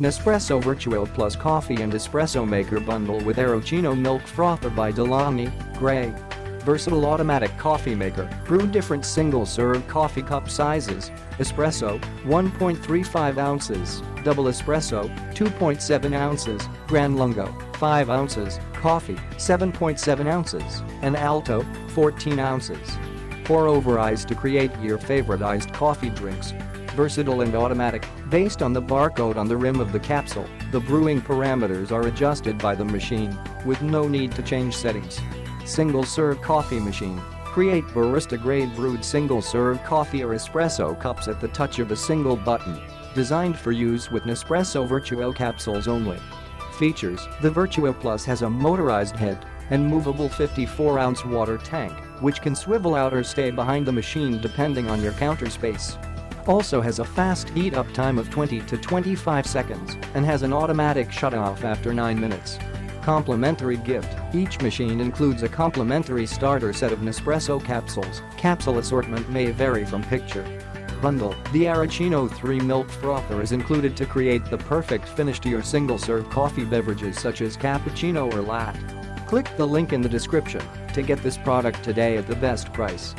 Nespresso VertuoPlus Coffee and Espresso Maker Bundle with Aeroccino Milk Frother by De'Longhi, Gray. Versatile automatic coffee maker. Brew different single-serve coffee cup sizes: espresso 1.35 ounces, double espresso 2.7 ounces, gran lungo 5 ounces, coffee 7.7 ounces, and alto 14 ounces. Pour over ice to create your favorite iced coffee drinks. Versatile and automatic. Based on the barcode on the rim of the capsule, the brewing parameters are adjusted by the machine, with no need to change settings. Single-serve coffee machine. Create barista-grade brewed single-serve coffee or espresso cups at the touch of a single button. Designed for use with Nespresso Vertuo capsules only. Features: the VertuoPlus has a motorized head and movable 54-ounce water tank, which can swivel out or stay behind the machine depending on your counter space. Also has a fast heat-up time of 20 to 25 seconds and has an automatic shut-off after 9 minutes. Complimentary gift. Each machine includes a complimentary starter set of Nespresso capsules. Capsule assortment may vary from picture. Bundle. The Aeroccino 3 Milk Frother is included to create the perfect finish to your single-serve coffee beverages such as cappuccino or latte. Click the link in the description to get this product today at the best price.